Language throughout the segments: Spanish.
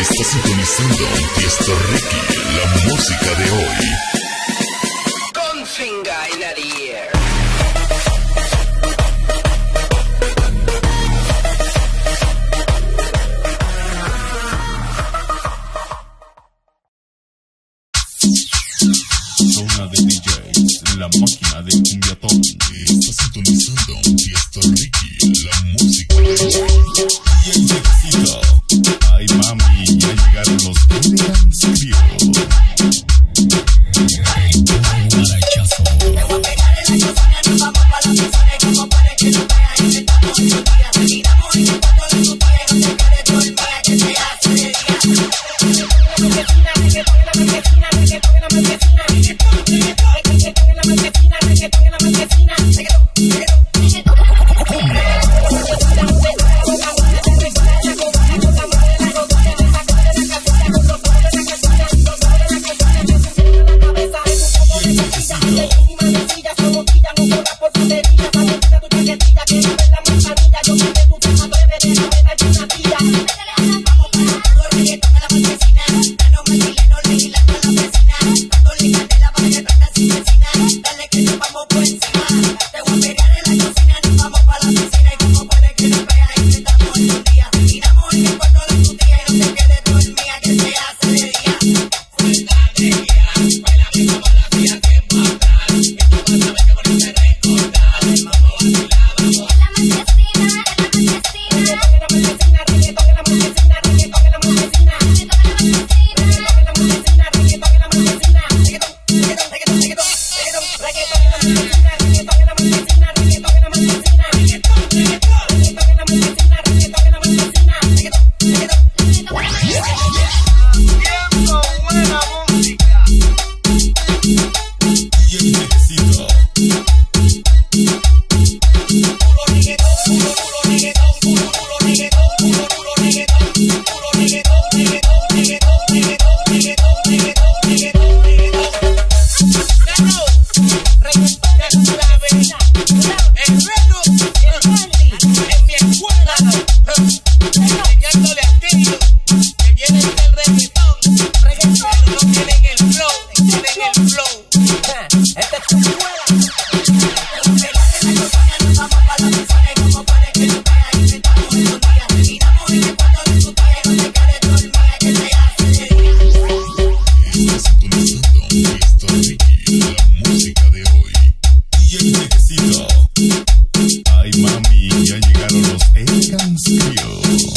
Estás sintonizando Tiesto Ricky, la música de hoy. Con finger in the air. Zona de DJs, la máquina de cumbiatón. Estás sintonizando Tiesto Ricky, la música de hoy. Y el Jackcito. Ay, mami, ya llegaron los Hooligans Crew.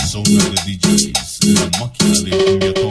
Zona de DJs, la máquina de cumbiatón.